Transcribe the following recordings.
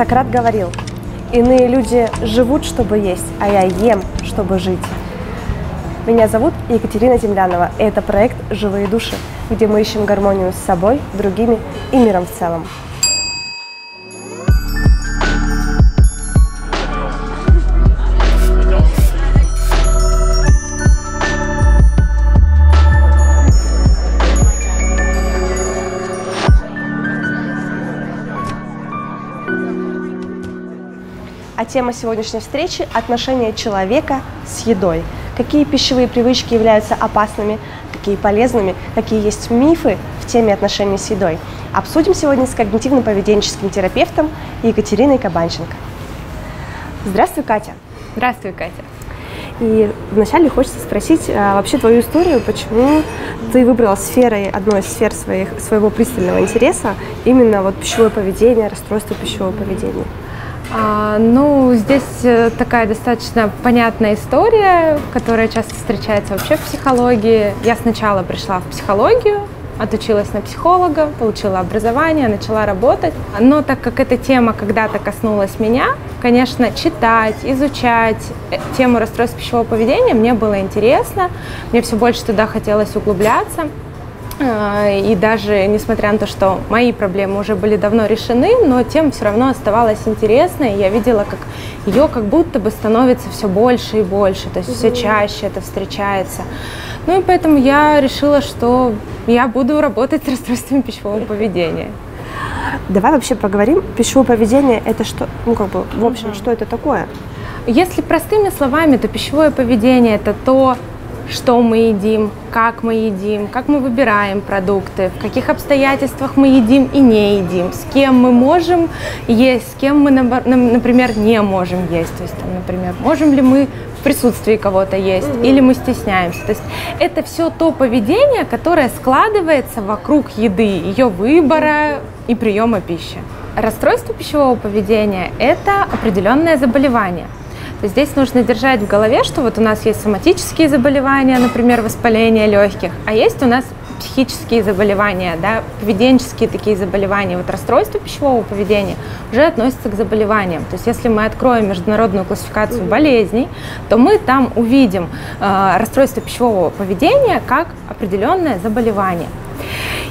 Сократ говорил: «Иные люди живут, чтобы есть, а я ем, чтобы жить». Меня зовут Екатерина Землянова, и это проект «Живые души», где мы ищем гармонию с собой, другими и миром в целом. А тема сегодняшней встречи – отношение человека с едой. Какие пищевые привычки являются опасными, какие полезными, какие есть мифы в теме отношений с едой. Обсудим сегодня с когнитивно-поведенческим терапевтом Екатериной Кабанченко. Здравствуй, Катя. Здравствуй, Катя. И вначале хочется спросить вообще твою историю, почему ты выбрала сферой, одной из сфер своего пристального интереса именно вот пищевое поведение, расстройство пищевого поведения. Ну, здесь такая достаточно понятная история, которая часто встречается вообще в психологии. Я сначала пришла в психологию, отучилась на психолога, получила образование, начала работать. Но так как эта тема когда-то коснулась меня, конечно, читать, изучать тему расстройств пищевого поведения мне было интересно, мне все больше туда хотелось углубляться. И даже несмотря на то, что мои проблемы уже были давно решены, но тема все равно оставалась интересной. Я видела, как ее как будто бы становится все больше и больше, то есть все чаще это встречается. Ну и поэтому я решила, что я буду работать с расстройствами пищевого поведения. Давай вообще поговорим. Пищевое поведение – это что? Ну, как бы, в общем, что это такое? Если простыми словами, то пищевое поведение – это то, что мы едим, как мы выбираем продукты, в каких обстоятельствах мы едим и не едим, с кем мы можем есть, с кем мы, например, не можем есть. То есть, там, например, можем ли мы в присутствии кого-то есть или мы стесняемся. То есть это все то поведение, которое складывается вокруг еды, ее выбора и приема пищи. Расстройство пищевого поведения – это определенное заболевание. Здесь нужно держать в голове, что вот у нас есть соматические заболевания, например, воспаление легких, а есть у нас психические заболевания, да, поведенческие такие заболевания. Вот расстройство пищевого поведения уже относится к заболеваниям. То есть если мы откроем международную классификацию болезней, то мы там увидим расстройство пищевого поведения как определенное заболевание.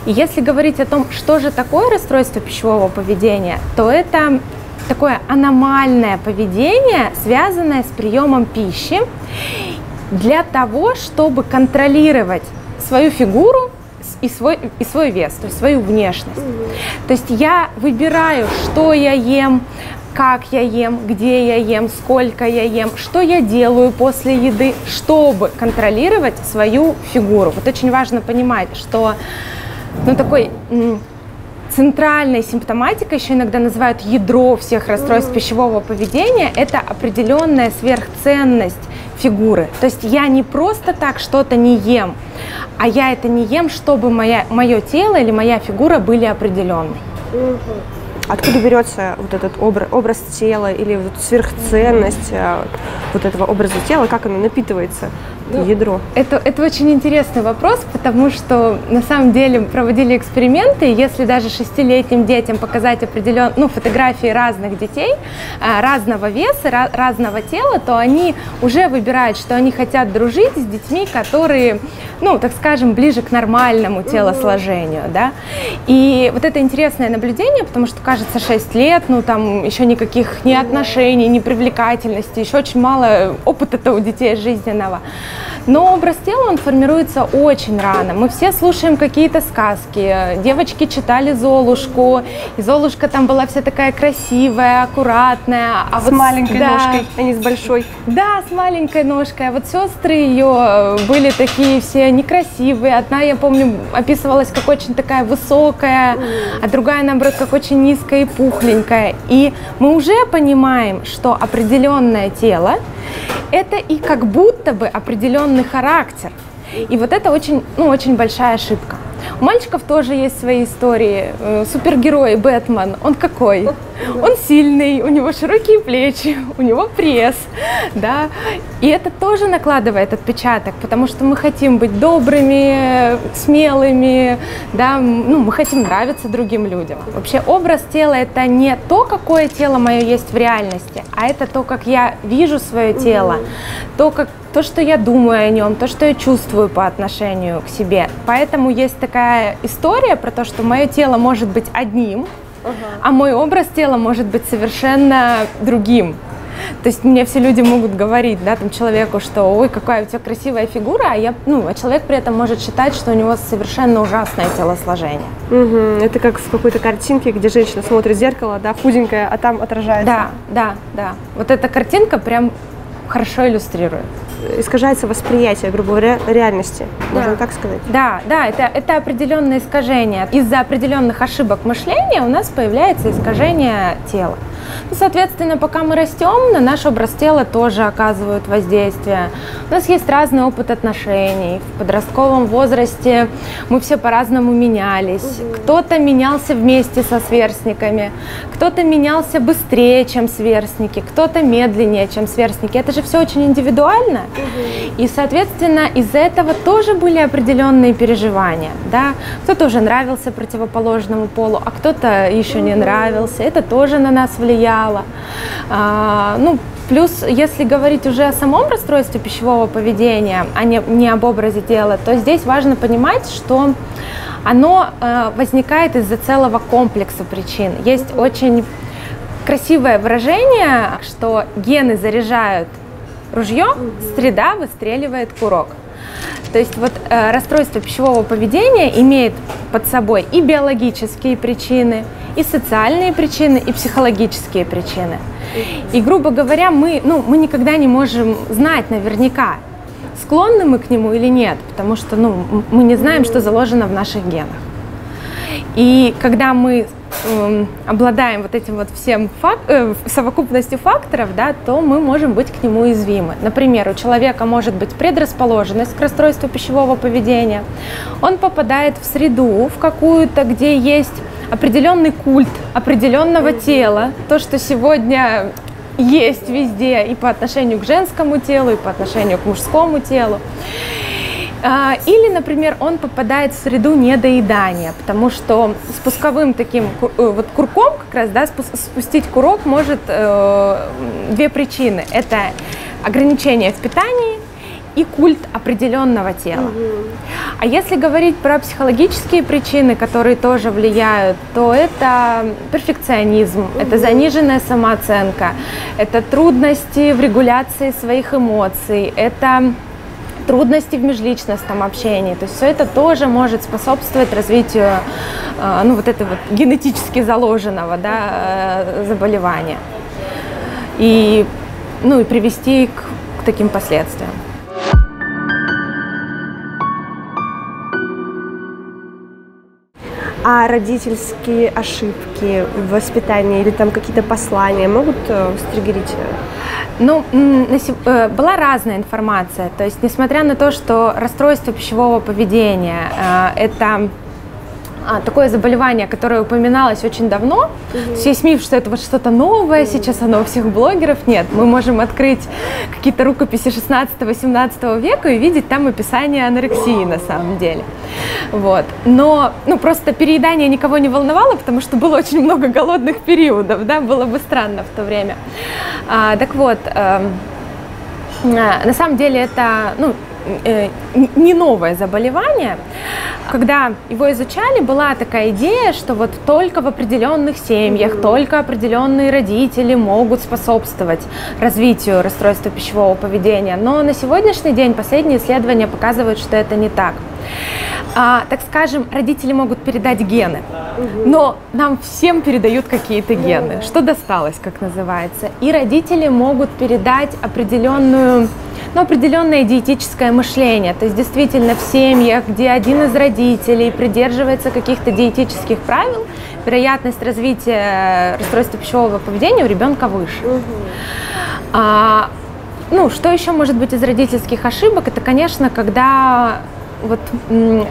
И если говорить о том, что же такое расстройство пищевого поведения, то это такое аномальное поведение, связанное с приемом пищи, для того, чтобы контролировать свою фигуру и свой вес, то есть свою внешность. То есть я выбираю, что я ем, как я ем, где я ем, сколько я ем, что я делаю после еды, чтобы контролировать свою фигуру. Вот очень важно понимать, что центральная симптоматика, еще иногда называют ядро всех расстройств пищевого поведения, это определенная сверхценность фигуры. То есть я не просто так что-то не ем, а я это не ем, чтобы мое тело или моя фигура были определенной. Откуда берется вот этот образ тела или вот сверхценность вот этого образа тела, как оно напитывается, ядро? Это очень интересный вопрос, потому что на самом деле проводили эксперименты, если даже 6-летним детям показать определенные фотографии разных детей, разного веса, разного тела, то они уже выбирают, что они хотят дружить с детьми, которые, так скажем, ближе к нормальному телосложению. Да? И вот это интересное наблюдение, потому что каждый 6 лет, там еще никаких ни отношений, ни привлекательности, еще очень мало опыта-то у детей жизненного. Но образ тела, он формируется очень рано. Мы все слушаем какие-то сказки. Девочки читали «Золушку», и Золушка там была вся такая красивая, аккуратная. А вот маленькой ножкой, а не с большой. Да, с маленькой ножкой. А вот сестры ее были такие все некрасивые. Одна, я помню, описывалась как очень такая высокая, а другая, наоборот, как очень низкая и пухленькая. И мы уже понимаем, что определенное тело – это и как будто бы определенный характер. И вот это очень, очень большая ошибка. У мальчиков тоже есть свои истории. Супергерой Бэтмен, он какой? Он сильный, у него широкие плечи, у него пресс, да, и это тоже накладывает отпечаток, потому что мы хотим быть добрыми, смелыми, да, ну, мы хотим нравиться другим людям. Вообще образ тела – это не то, какое тело мое есть в реальности, а это то, как я вижу свое тело, то, что я думаю о нем, то, что я чувствую по отношению к себе. Поэтому есть такая история про то, что мое тело может быть одним, а мой образ тела может быть совершенно другим. То есть мне все люди могут говорить, да, там, человеку, что «Ой, какая у тебя красивая фигура», а я, ну, а человек при этом может считать, что у него совершенно ужасное телосложение. Угу. Это как в какой-то картинке, где женщина смотрит в зеркало, да, худенькая, а там отражается. Да. Вот эта картинка прям хорошо иллюстрирует. Искажается восприятие, грубо говоря, реальности, можно так сказать? Да, это определенное искажение. Из-за определенных ошибок мышления у нас появляется искажение тела. Ну, соответственно, пока мы растем, на наш образ тела тоже оказывают воздействие. У нас есть разный опыт отношений. В подростковом возрасте мы все по-разному менялись. Кто-то менялся вместе со сверстниками, кто-то менялся быстрее, чем сверстники, кто-то медленнее, чем сверстники. Это же все очень индивидуально. И, соответственно, из-за этого тоже были определенные переживания. Да? Кто-то уже нравился противоположному полу, а кто-то еще не нравился. Это тоже на нас влияло. Ну, плюс, если говорить уже о самом расстройстве пищевого поведения, а не об образе тела, то здесь важно понимать, что оно возникает из-за целого комплекса причин. Есть очень красивое выражение, что гены заряжают ружье, среда выстреливает курок. То есть вот расстройство пищевого поведения имеет под собой и биологические причины, и социальные причины, и психологические причины. И, грубо говоря, мы никогда не можем знать наверняка, склонны мы к нему или нет, потому что мы не знаем, что заложено в наших генах. И когда мы обладаем вот этим вот всем совокупностью факторов, да, то мы можем быть к нему уязвимы. Например, у человека может быть предрасположенность к расстройству пищевого поведения. Он попадает в среду, в какую-то, где есть определенный культ определенного тела, то, что сегодня есть везде и по отношению к женскому телу, и по отношению к мужскому телу. Или, например, он попадает в среду недоедания, потому что спусковым таким вот курком, как раз, да, спустить курок может две причины. Это ограничение в питании и культ определенного тела. А если говорить про психологические причины, которые тоже влияют, то это перфекционизм, это заниженная самооценка, это трудности в регуляции своих эмоций, это трудности в межличностном общении. То есть все это тоже может способствовать развитию вот этого генетически заложенного, да, заболевания и, и привести к таким последствиям. А родительские ошибки в воспитании или там какие-то послания могут стригерить? Ну, была разная информация. То есть, несмотря на то, что расстройство пищевого поведения – это такое заболевание, которое упоминалось очень давно, есть миф, что это вот что-то новое, сейчас оно у всех блогеров. Нет, мы можем открыть какие-то рукописи 16-18 века и видеть там описание анорексии на самом деле. Вот. Но просто переедание никого не волновало, потому что было очень много голодных периодов, да, было бы странно в то время. Так вот, на самом деле это не новое заболевание. Когда его изучали, была такая идея, что вот только в определенных семьях, только определенные родители могут способствовать развитию расстройства пищевого поведения. Но на сегодняшний день последние исследования показывают, что это не так. Так скажем, родители могут передать гены, но нам всем передают какие-то гены, что досталось, как называется. И родители могут передать определенное диетическое мышление. То есть действительно в семьях, где один из родителей придерживается каких-то диетических правил, вероятность развития расстройства пищевого поведения у ребенка выше. Что еще может быть из родительских ошибок? Это, конечно, когда вот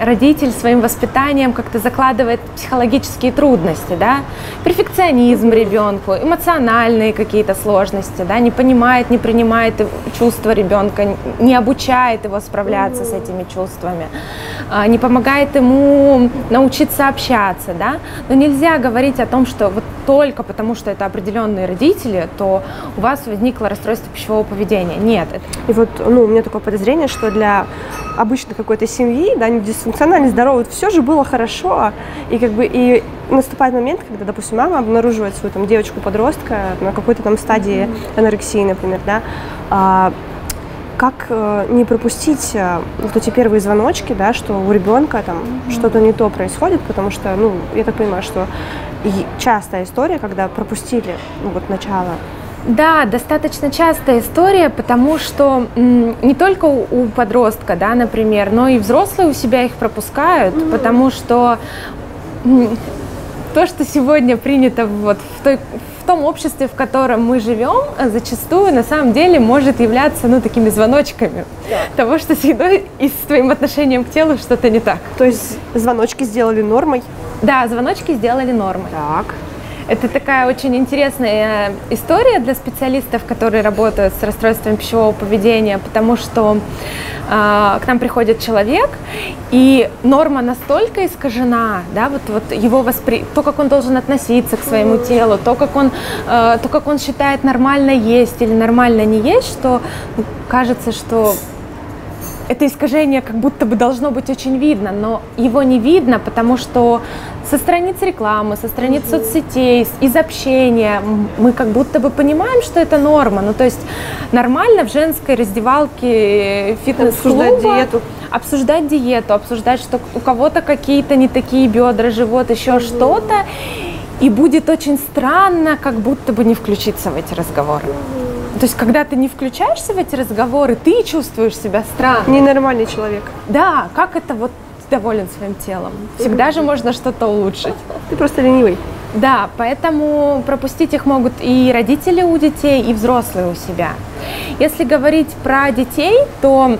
родитель своим воспитанием как-то закладывает психологические трудности, да, перфекционизм ребенку, эмоциональные какие-то сложности, да, не понимает, не принимает чувства ребенка, не обучает его справляться с этими чувствами, не помогает ему научиться общаться, да, но нельзя говорить о том, что вот только потому, что это определенные родители, то у вас возникло расстройство пищевого поведения. Нет. И вот, ну, у меня такое подозрение, что для обычной какой-то семьи, да, не дисфункционально здоровой, все же было хорошо, и как бы и наступает момент, когда, допустим, мама обнаруживает свою там девочку-подростка на какой-то там стадии анорексии, например, да, как не пропустить вот эти первые звоночки, да, что у ребенка там что-то не то происходит, потому что, ну, я так понимаю, что частая история, когда пропустили, ну, вот начало. Да, достаточно частая история, потому что не только у подростка, да, например, но и взрослые у себя их пропускают, потому что то, что сегодня принято вот в том обществе, в котором мы живем, зачастую на самом деле может являться, ну, такими звоночками того, что с едой и с твоим отношением к телу что-то не так. То есть звоночки сделали нормой? Да, звоночки сделали нормой. Так. Это такая очень интересная история для специалистов, которые работают с расстройством пищевого поведения, потому что к нам приходит человек, и норма настолько искажена, да, вот его то, как он должен относиться к своему телу, то, как он считает нормально есть или нормально не есть, что кажется, что это искажение как будто бы должно быть очень видно, но его не видно, потому что со страниц рекламы, со страниц соцсетей, из общения мы как будто бы понимаем, что это норма. Ну, то есть нормально в женской раздевалке фитнес-клуба обсуждать диету, обсуждать, что у кого-то какие-то не такие бедра, живот, еще что-то, и будет очень странно как будто бы не включиться в эти разговоры. То есть, когда ты не включаешься в эти разговоры, ты чувствуешь себя странно. Ненормальный человек. Да, как это вот доволен своим телом. Всегда же можно что-то улучшить. Ты просто ленивый. Да, поэтому пропустить их могут и родители у детей, и взрослые у себя. Если говорить про детей, то,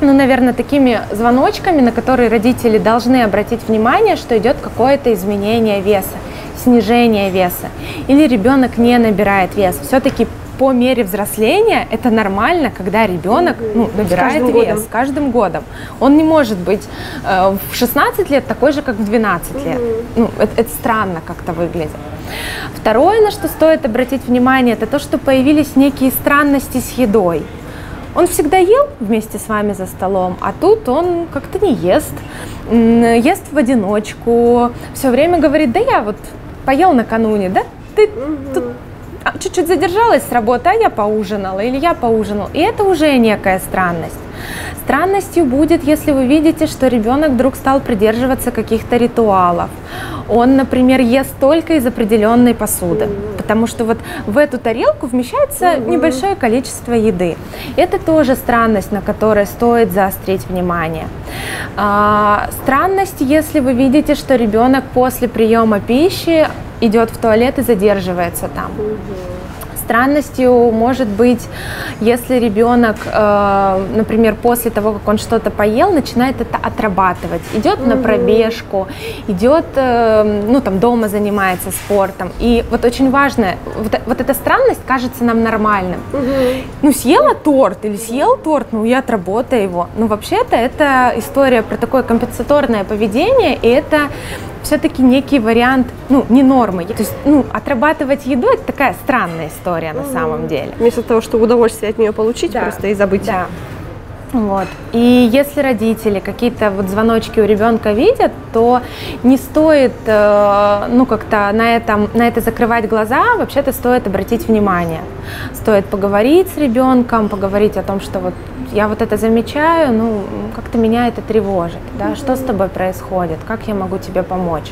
ну, наверное, такими звоночками, на которые родители должны обратить внимание, что идет какое-то изменение веса, снижение веса, или ребенок не набирает вес. Все-таки по мере взросления это нормально, когда ребенок, ну, набирает вес с каждым годом. Он не может быть в 16 лет такой же, как в 12 лет. Ну, это странно как-то выглядит. Второе, на что стоит обратить внимание, это то, что появились некие странности с едой. Он всегда ел вместе с вами за столом, а тут он как-то не ест, ест в одиночку, все время говорит: да я вот поел накануне, да ты тут чуть-чуть задержалась с работы, а я поужинала, или я поужинал. И это уже некая странность. Странностью будет, если вы видите, что ребенок вдруг стал придерживаться каких-то ритуалов. Он, например, ест только из определенной посуды, потому что вот в эту тарелку вмещается небольшое количество еды. Это тоже странность, на которой стоит заострить внимание. Странность, если вы видите, что ребенок после приема пищи идет в туалет и задерживается там. Странностью может быть, если ребенок, например, после того, как он что-то поел, начинает это отрабатывать. Идет на пробежку, идет, ну, там, дома занимается спортом. И вот очень важно, вот эта странность кажется нам нормальным. Ну, съела торт или съел торт, ну, я отработаю его. Ну, вообще-то это история про такое компенсаторное поведение, и это все-таки некий вариант, ну, не нормы. То есть, ну, отрабатывать еду – это такая странная история на самом деле. Вместо того, чтобы удовольствие от нее получить, просто и забыть. Да. Вот. И если родители какие-то вот звоночки у ребенка видят, то не стоит, ну, как-то на это закрывать глаза, вообще-то стоит обратить внимание. Стоит поговорить с ребенком, поговорить о том, что вот я вот это замечаю, ну, как-то меня это тревожит, да, что с тобой происходит, как я могу тебе помочь.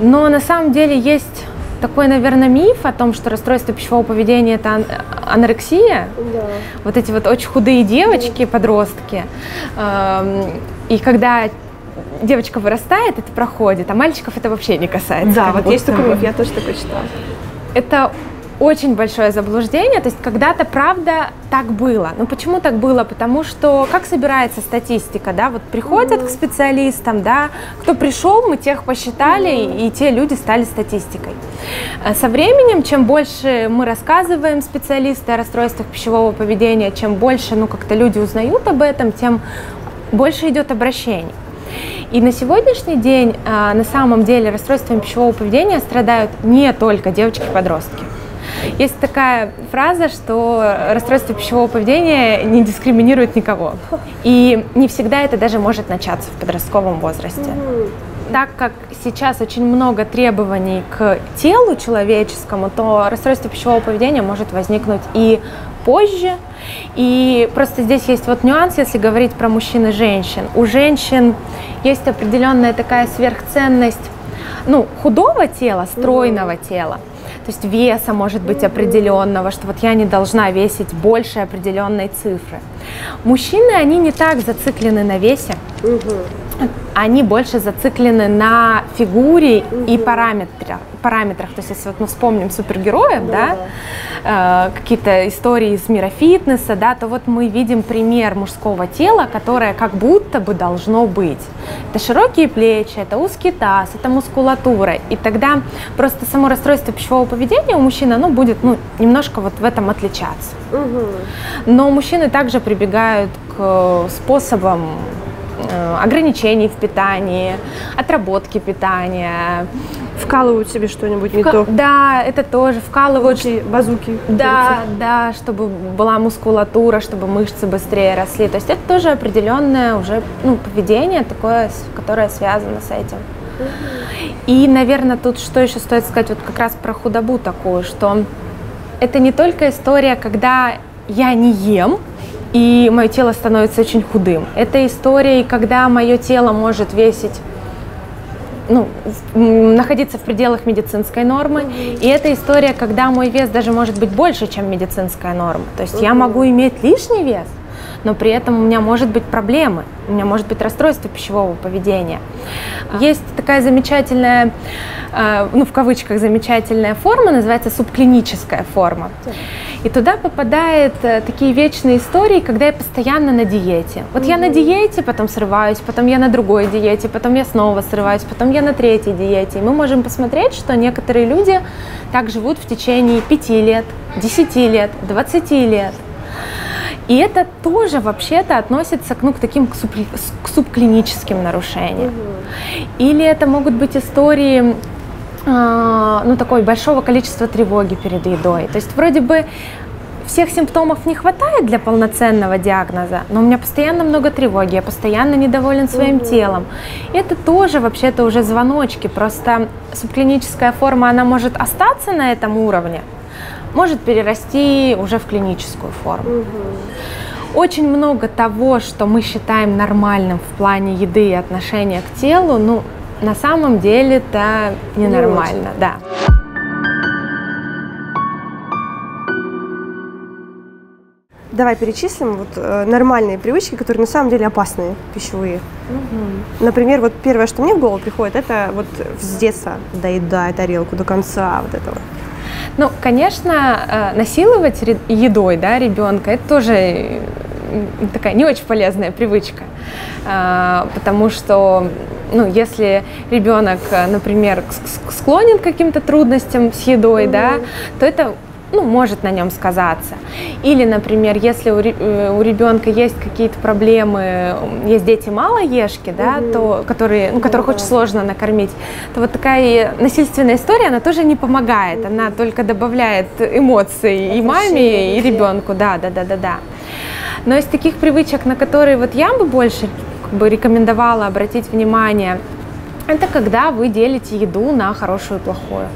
Но на самом деле есть такой, наверное, миф о том, что расстройство пищевого поведения – это анорексия. Да. Вот эти вот очень худые девочки, подростки. И когда девочка вырастает, это проходит, а мальчиков это вообще не касается. Да, вот есть такой миф, я тоже такой читала. Это очень большое заблуждение, то есть когда-то, правда, так было. Но почему так было? Потому что как собирается статистика, да, вот приходят к специалистам, да, кто пришел, мы тех посчитали, и те люди стали статистикой. Со временем, чем больше мы рассказываем специалисты о расстройствах пищевого поведения, чем больше, ну, как-то люди узнают об этом, тем больше идет обращений. И на сегодняшний день, на самом деле, расстройствами пищевого поведения страдают не только девочки-подростки. Есть такая фраза, что расстройство пищевого поведения не дискриминирует никого. И не всегда это даже может начаться в подростковом возрасте. Так как сейчас очень много требований к телу человеческому, то расстройство пищевого поведения может возникнуть и позже. И просто здесь есть вот нюанс, если говорить про мужчин и женщин. У женщин есть определенная такая сверхценность, ну, худого тела, стройного тела. То есть веса может быть определенного, что вот я не должна весить больше определенной цифры. Мужчины, они не так зациклены на весе, они больше зациклены на фигуре и параметрах. То есть если вот мы вспомним супергероев, да, какие-то истории из мира фитнеса, да, то вот мы видим пример мужского тела, которое как будто бы должно быть. Это широкие плечи, это узкий таз, это мускулатура. И тогда просто само расстройство пищевого поведения у мужчин, оно будет, ну, немножко вот в этом отличаться. Но мужчины также прибегают к способам ограничений в питании, отработки питания. Вкалывают себе что-нибудь не то. Да, это тоже вкалывают. Базуки. Да, да, чтобы была мускулатура, чтобы мышцы быстрее росли. То есть это тоже определенное уже, ну, поведение такое, которое связано с этим. И, наверное, тут что еще стоит сказать, вот как раз про худобу такую, что это не только история, когда я не ем, и мое тело становится очень худым. Это история, когда мое тело может весить, ну, находиться в пределах медицинской нормы. И это история, когда мой вес даже может быть больше, чем медицинская норма. То есть я могу иметь лишний вес, но при этом у меня может быть проблемы, у меня может быть расстройство пищевого поведения. Есть такая замечательная, ну, в кавычках, замечательная форма, называется субклиническая форма. И туда попадают такие вечные истории, когда я постоянно на диете. Вот я на диете, потом срываюсь, потом я на другой диете, потом я снова срываюсь, потом я на третьей диете. И мы можем посмотреть, что некоторые люди так живут в течение 5 лет, 10 лет, 20 лет. И это тоже вообще-то относится к, ну, к таким к субклиническим нарушениям. Или это могут быть истории, ну, такой большого количества тревоги перед едой. То есть вроде бы всех симптомов не хватает для полноценного диагноза, но у меня постоянно много тревоги, я постоянно недоволен своим телом. Это тоже вообще-то уже звоночки, просто субклиническая форма, она может остаться на этом уровне, может перерасти уже в клиническую форму. Очень много того, что мы считаем нормальным в плане еды и отношения к телу, ну, на самом деле это ненормально, да. Давай перечислим вот нормальные привычки, которые на самом деле опасные, пищевые. Например, вот первое, что мне в голову приходит, это вот с детства доедай тарелку до конца, вот этого. Ну, конечно, насиловать едой, да, ребенка, это тоже такая не очень полезная привычка, потому что, ну, если ребенок, например, склонен к каким-то трудностям с едой, да, то это, ну, может на нем сказаться. Или, например, если у ребенка есть какие-то проблемы, есть дети малоежки, да, то, которые, ну, которых очень сложно накормить, то вот такая насильственная история, она тоже не помогает, она только добавляет эмоций и маме, и ребенку, да. Но из таких привычек, на которые вот я бы больше как бы рекомендовала обратить внимание, это когда вы делите еду на хорошую и плохую.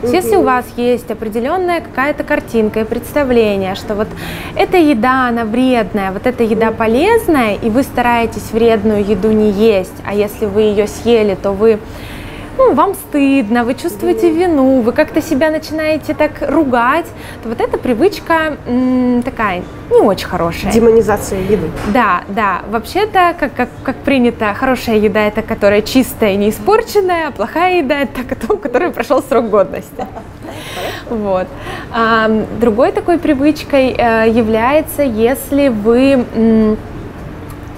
То есть, если у вас есть определенная какая-то картинка и представление, что вот эта еда, она вредная, вот эта еда полезная, и вы стараетесь вредную еду не есть, а если вы ее съели, то вы, ну, вам стыдно, вы чувствуете вину, вы как-то себя начинаете так ругать, то вот эта привычка такая не очень хорошая. Демонизация еды. Да, да. Вообще-то, как принято, хорошая еда – это которая чистая и не испорченная, а плохая еда – это та, у которой прошел срок годности. Вот. Другой такой привычкой является, если вы...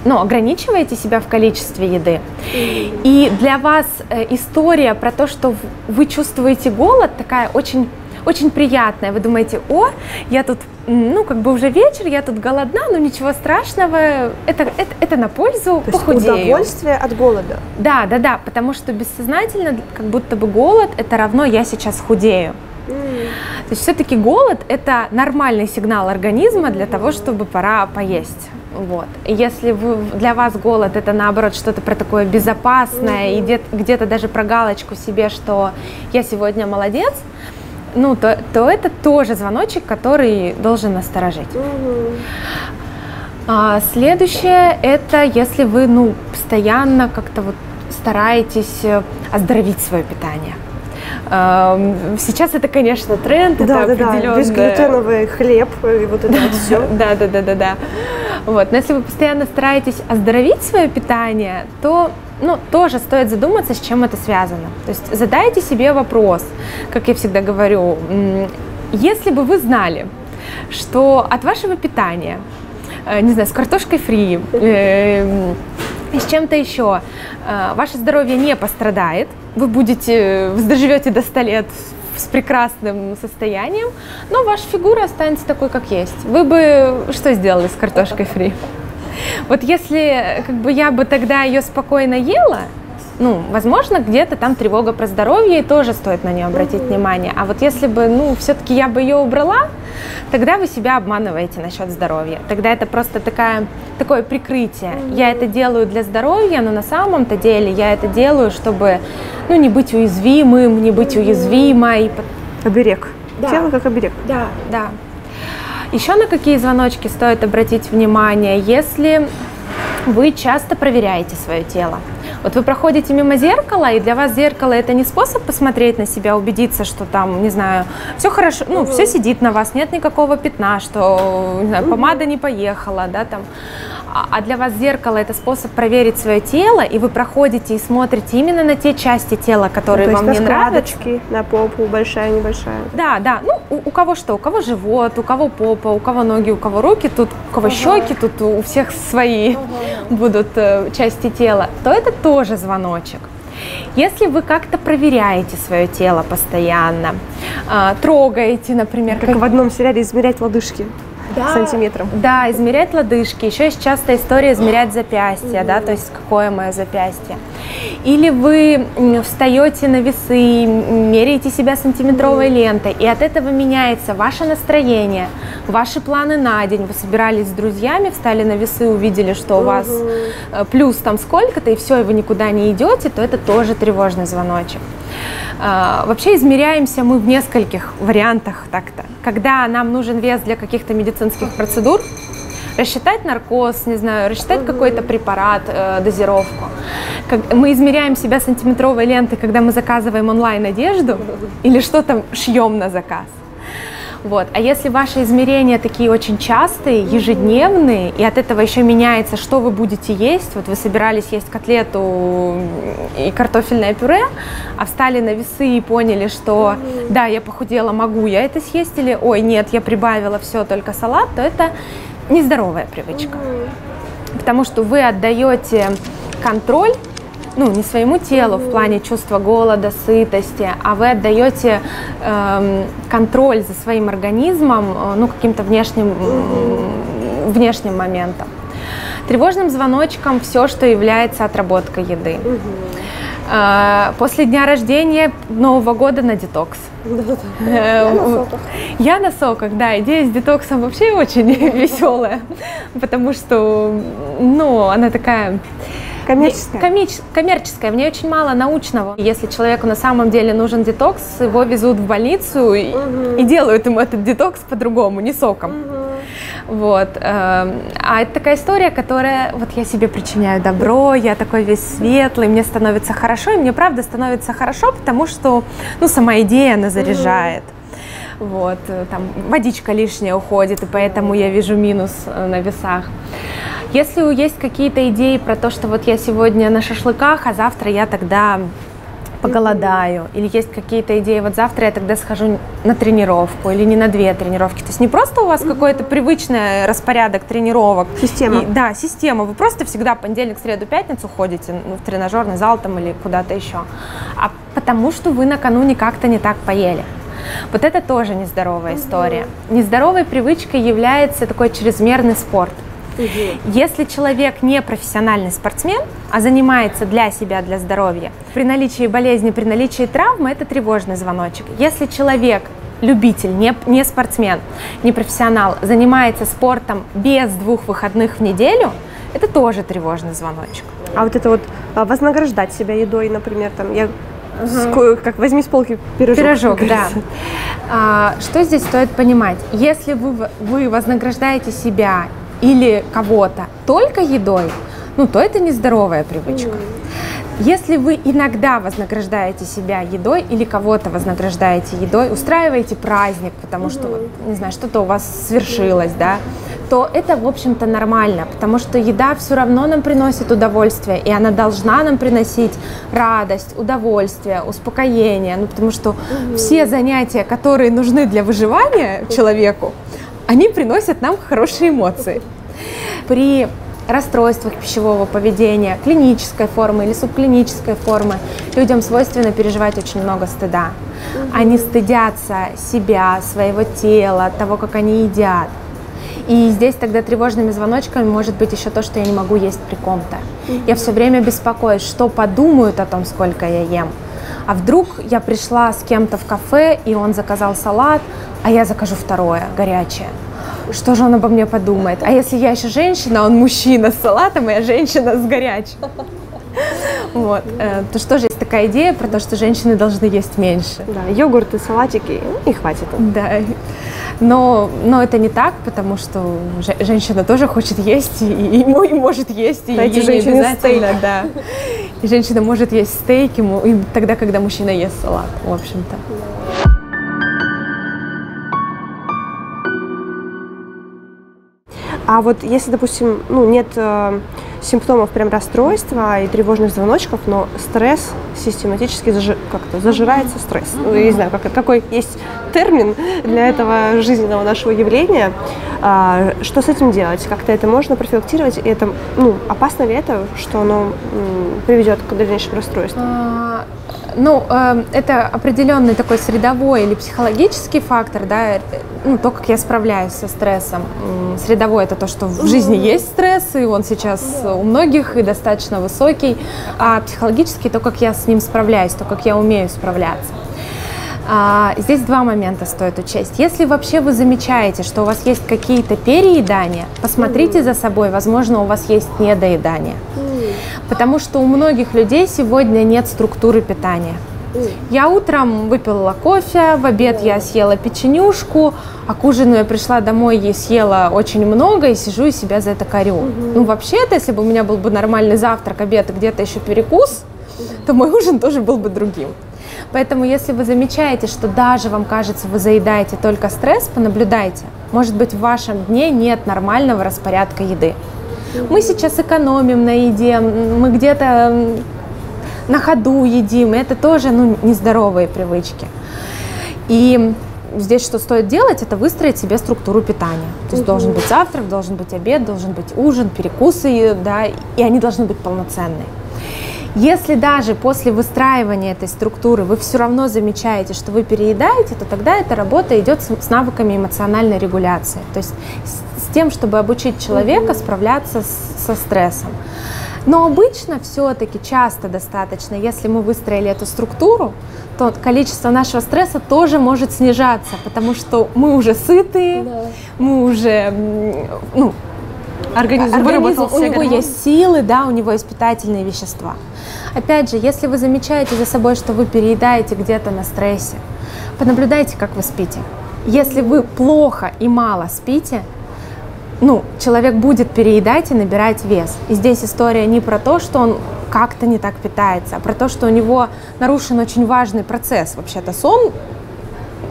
Но ограничиваете себя в количестве еды. И для вас история про то, что вы чувствуете голод, такая очень, очень приятная. Вы думаете, о, я тут, ну, как бы уже вечер, я тут голодна, но ничего страшного, это на пользу, похудею. Удовольствие от голода. Да, да, да, потому что бессознательно, как будто бы голод, это равно я сейчас худею. То есть все-таки голод – это нормальный сигнал организма для того, чтобы пора поесть. Вот. Если вы, для вас голод – это, наоборот, что-то про такое безопасное, и где-то даже про галочку себе, что «я сегодня молодец», ну, то это тоже звоночек, который должен насторожить. Следующее – это если вы, ну, постоянно как-то вот стараетесь оздоровить свое питание. Сейчас это, конечно, тренд, да, это определенное... безглютеновый хлеб и вот это вот все. Да. Вот. Но если вы постоянно стараетесь оздоровить свое питание, то, ну, тоже стоит задуматься, с чем это связано. То есть задайте себе вопрос, как я всегда говорю, если бы вы знали, что от вашего питания, не знаю, с картошкой фри, с чем-то еще, ваше здоровье не пострадает, вы будете, доживете до 100 лет с прекрасным состоянием, но ваша фигура останется такой, как есть. Вы бы что сделали с картошкой фри? Вот если, как бы, я бы тогда ее спокойно ела, ну, возможно, где-то там тревога про здоровье, и тоже стоит на нее обратить внимание. А вот если бы, ну, все-таки я бы ее убрала, тогда вы себя обманываете насчет здоровья. Тогда это просто такое прикрытие. Я это делаю для здоровья, но на самом-то деле я это делаю, чтобы, ну, не быть уязвимым, не быть уязвимой. Оберег. Да. Тело как оберег. Да, да. Еще на какие звоночки стоит обратить внимание, если вы часто проверяете свое тело. Вот вы проходите мимо зеркала, и для вас зеркало – это не способ посмотреть на себя, убедиться, что там, не знаю, все хорошо, ну, все сидит на вас, нет никакого пятна, что, не знаю, помада не поехала, да, там. А для вас зеркало – это способ проверить свое тело, и вы проходите и смотрите именно на те части тела, которые, ну, то есть вам не нравятся. На попу, большая, небольшая. Да, да, ну, у кого что, у кого живот, у кого попа, у кого ноги, у кого руки, тут у кого щеки, тут у всех свои будут части тела, то это тоже звоночек. Если вы как-то проверяете свое тело постоянно, трогаете, например… Как в одном сериале «Измерять лодыжки». Да, сантиметром. Да, измерять лодыжки. Еще есть частая история измерять запястье, да, то есть какое мое запястье. Или вы встаете на весы, меряете себя сантиметровой лентой, и от этого меняется ваше настроение, ваши планы на день. Вы собирались с друзьями, встали на весы, увидели, что у вас плюс там сколько-то, и все, и вы никуда не идете, то это тоже тревожный звоночек. Вообще измеряемся мы в нескольких вариантах так-то. Когда нам нужен вес для каких-то медицинских процедур, рассчитать наркоз, не знаю, рассчитать какой-то препарат, дозировку. Мы измеряем себя сантиметровой лентой, когда мы заказываем онлайн одежду или что-то шьем на заказ. Вот. А если ваши измерения такие очень частые, ежедневные, и от этого еще меняется, что вы будете есть, вот вы собирались есть котлету и картофельное пюре, а встали на весы и поняли, что да, я похудела, могу я это съесть, или ой, нет, я прибавила все, только салат, то это нездоровая привычка. Потому что вы отдаете контроль, ну, не своему телу в плане чувства голода, сытости, а вы отдаете контроль за своим организмом, ну, каким-то внешним моментом. Тревожным звоночком все, что является отработкой еды. После дня рождения, Нового года на детокс. Я на соках, да. Идея с детоксом вообще очень веселая, потому что, ну, она такая... Коммерческая, в ней очень мало научного. Если человеку на самом деле нужен детокс, его везут в больницу и делают ему этот детокс по-другому, не соком. Вот. А это такая история, которая, вот я себе причиняю добро, я такой весь светлый, мне становится хорошо, и мне правда становится хорошо, потому что, ну, сама идея, она заряжает. Вот, там водичка лишняя уходит, и поэтому я вижу минус на весах. Если есть какие-то идеи про то, что вот я сегодня на шашлыках, а завтра я тогда поголодаю, или есть какие-то идеи, вот завтра я тогда схожу на тренировку или не на две тренировки. То есть не просто у вас какой-то привычный распорядок тренировок. Система. Да, система. Вы просто всегда понедельник, среду, пятницу ходите в тренажерный зал там или куда-то еще, а потому что вы накануне как-то не так поели. Вот это тоже нездоровая история. Нездоровой привычкой является такой чрезмерный спорт. Если человек не профессиональный спортсмен, а занимается для себя, для здоровья, при наличии болезни, при наличии травмы, это тревожный звоночек. Если человек любитель, не спортсмен, не профессионал, занимается спортом без 2 выходных в неделю, это тоже тревожный звоночек. А вот это вот вознаграждать себя едой, например, там, я как возьми с полки пирожок, да. Что здесь стоит понимать? Если вы вознаграждаете себя или кого-то только едой, ну, то это нездоровая привычка. Если вы иногда вознаграждаете себя едой или кого-то вознаграждаете едой, устраиваете праздник, потому что, не знаю, что-то у вас свершилось, да, то это, в общем-то, нормально, потому что еда все равно нам приносит удовольствие, и она должна нам приносить радость, удовольствие, успокоение, ну, потому что все занятия, которые нужны для выживания человеку, они приносят нам хорошие эмоции. При расстройствах пищевого поведения, клинической формы или субклинической формы людям свойственно переживать очень много стыда. Они стыдятся себя, своего тела, того, как они едят. И здесь тогда тревожными звоночками может быть еще то, что я не могу есть при ком-то. Я все время беспокоюсь, что подумают о том, сколько я ем. А вдруг я пришла с кем-то в кафе, и он заказал салат, а я закажу второе, горячее. Что же он обо мне подумает? А если я еще женщина, он мужчина с салатом, и я женщина с горячим? Вот. То что же есть такая идея про то, что женщины должны есть меньше? Да, йогурты, салатики, и хватит. Да. Но это не так, потому что женщина тоже хочет есть, и может есть, и ей не обязательно, да. И женщина может есть стейк ему тогда, когда мужчина ест салат, в общем-то. А вот если, допустим, ну, нет симптомов прям расстройства и тревожных звоночков, но стресс систематически зажирается стресс. Ну, я не знаю, какой есть термин для этого жизненного нашего явления. Что с этим делать? Как-то это можно профилактировать? И это, ну, опасно ли это, что оно приведет к дальнейшим расстройствам? Ну, это определенный такой средовой или психологический фактор, да, ну, то, как я справляюсь со стрессом. Средовой – это то, что в жизни есть стресс, и он сейчас у многих, и достаточно высокий, а психологический – то, как я с ним справляюсь, то, как я умею справляться. Здесь 2 момента стоит учесть. Если вообще вы замечаете, что у вас есть какие-то переедания, посмотрите за собой, возможно, у вас есть недоедание. Потому что у многих людей сегодня нет структуры питания. Я утром выпила кофе, в обед я съела печенюшку, а к ужину я пришла домой и съела очень много, и сижу и себя за это корю. Ну, вообще-то, если бы у меня был бы нормальный завтрак, обед и где-то еще перекус, то мой ужин тоже был бы другим. Поэтому, если вы замечаете, что даже вам кажется, вы заедаете только стресс, понаблюдайте. Может быть, в вашем дне нет нормального распорядка еды. Мы сейчас экономим на еде, мы где-то на ходу едим, и это тоже, ну, нездоровые привычки. И здесь что стоит делать, это выстроить себе структуру питания. То есть должен быть завтрак, должен быть обед, должен быть ужин, перекусы, да, и они должны быть полноценные. Если даже после выстраивания этой структуры вы все равно замечаете, что вы переедаете, то тогда эта работа идет с навыками эмоциональной регуляции, то есть с тем, чтобы обучить человека справляться со стрессом. Но обычно все-таки часто достаточно, если мы выстроили эту структуру, то количество нашего стресса тоже может снижаться, потому что мы уже сытые, мы уже, ну, организм, у него есть силы, да, у него есть питательные вещества. Опять же, если вы замечаете за собой, что вы переедаете где-то на стрессе, понаблюдайте, как вы спите. Если вы плохо и мало спите, ну, человек будет переедать и набирать вес. И здесь история не про то, что он как-то не так питается, а про то, что у него нарушен очень важный процесс. Вообще-то сон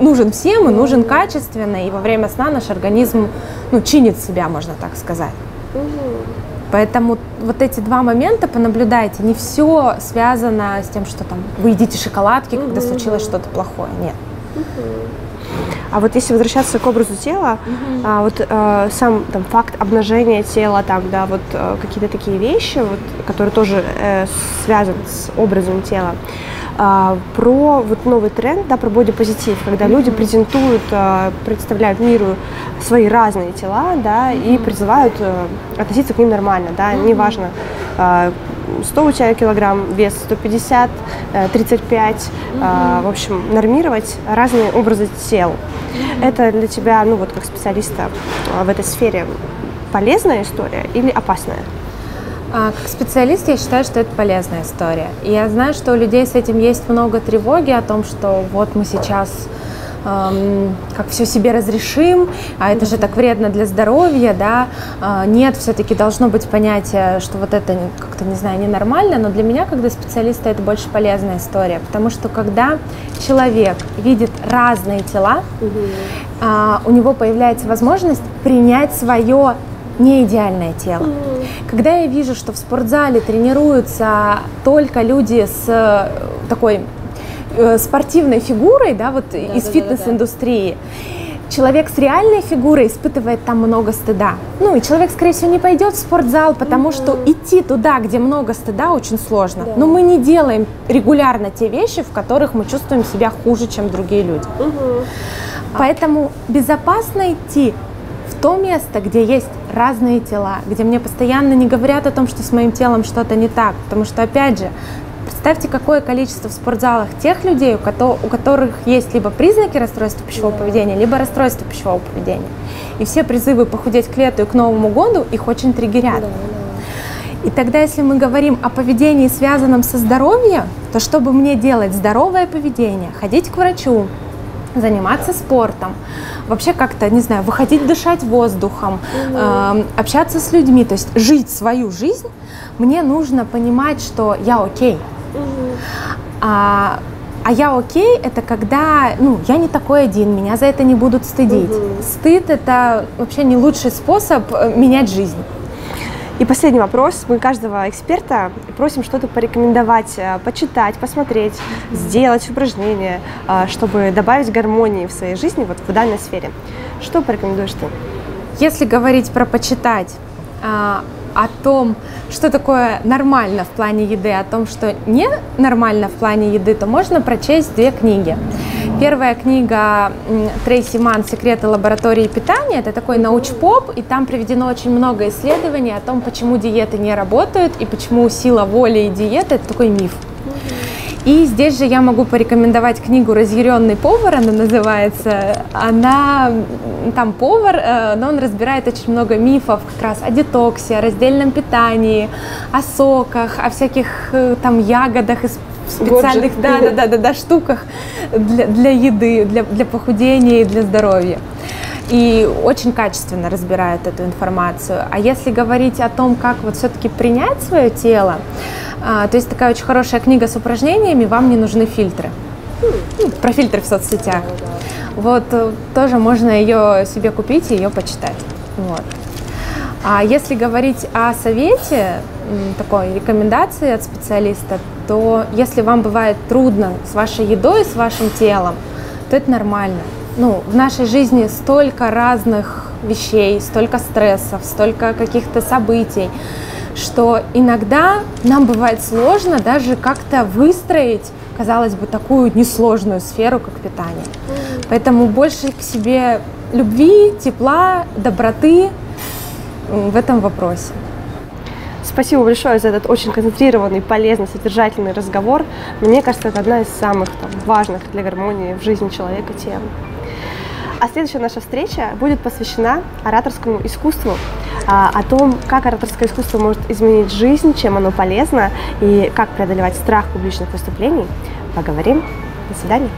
нужен всем и нужен качественно, и во время сна наш организм, ну, чинит себя, можно так сказать. Поэтому вот эти два момента понаблюдайте. Не все связано с тем, что там вы едите шоколадки, когда случилось что-то плохое. Нет. А вот если возвращаться к образу тела, сам там, факт обнажения тела, там, да, вот какие-то такие вещи, вот, которые тоже связаны с образом тела, про вот новый тренд, да, про бодипозитив, когда люди презентуют, представляют миру свои разные тела, да, и призывают относиться к ним нормально, да, неважно, 100 у тебя килограмм, вес 150, 35, в общем, нормировать разные образы тел. Это для тебя, ну вот как специалиста в этой сфере, полезная история или опасная? Как специалист я считаю, что это полезная история. И я знаю, что у людей с этим есть много тревоги о том, что вот мы сейчас как все себе разрешим, а это же так вредно для здоровья, да. Нет, все-таки должно быть понятие, что вот это как-то, не знаю, ненормально, но для меня, когда специалиста, это больше полезная история, потому что когда человек видит разные тела, у него появляется возможность принять свое неидеальное тело. Когда я вижу, что в спортзале тренируются только люди с такой спортивной фигурой, да, вот из фитнес-индустрии, человек с реальной фигурой испытывает там много стыда. Ну и человек, скорее всего, не пойдет в спортзал, потому что идти туда, где много стыда, очень сложно. Но мы не делаем регулярно те вещи, в которых мы чувствуем себя хуже, чем другие люди. Поэтому безопасно идти в то место, где есть разные тела, где мне постоянно не говорят о том, что с моим телом что-то не так, потому что, опять же, представьте, какое количество в спортзалах тех людей, у которых есть либо признаки расстройства пищевого поведения, либо расстройства пищевого поведения. И все призывы похудеть к лету и к Новому году их очень триггерят. И тогда, если мы говорим о поведении, связанном со здоровьем, то чтобы мне делать здоровое поведение, ходить к врачу, заниматься спортом, вообще как-то, не знаю, выходить дышать воздухом, общаться с людьми, то есть жить свою жизнь, мне нужно понимать, что я окей. А я окей — это когда, ну, я не такой один, меня за это не будут стыдить. Стыд — это вообще не лучший способ менять жизнь. И последний вопрос. Мы каждого эксперта просим что-то порекомендовать, почитать, посмотреть, сделать упражнение, чтобы добавить гармонии в своей жизни вот в данной сфере. Что порекомендуешь ты? Если говорить про почитать, о том, что такое нормально в плане еды, о том, что не нормально в плане еды, то можно прочесть две книги. Первая книга Трейси Манн «Секреты лаборатории питания» — это такой науч-поп, и там приведено очень много исследований о том, почему диеты не работают и почему сила воли и диеты — это такой миф. И здесь же я могу порекомендовать книгу «Разъяренный повар», она называется. Она там повар, но он разбирает очень много мифов как раз о детоксе, о раздельном питании, о соках, о всяких там ягодах и специальных штуках для еды, для похудения и для здоровья. И очень качественно разбирают эту информацию. А если говорить о том, как вот все-таки принять свое тело, то есть такая очень хорошая книга с упражнениями «Вам не нужны фильтры». Про фильтры в соцсетях. Вот тоже можно ее себе купить и ее почитать. Вот. А если говорить о совете, такой рекомендации от специалиста, то если вам бывает трудно с вашей едой, с вашим телом, то это нормально. Ну, в нашей жизни столько разных вещей, столько стрессов, столько каких-то событий, что иногда нам бывает сложно даже как-то выстроить, казалось бы, такую несложную сферу, как питание. Поэтому больше к себе любви, тепла, доброты в этом вопросе. Спасибо большое за этот очень концентрированный, полезный, содержательный разговор. Мне кажется, это одна из самых важных для гармонии в жизни человека тем. А следующая наша встреча будет посвящена ораторскому искусству, о том, как ораторское искусство может изменить жизнь, чем оно полезно и как преодолевать страх публичных выступлений. Поговорим. До свидания.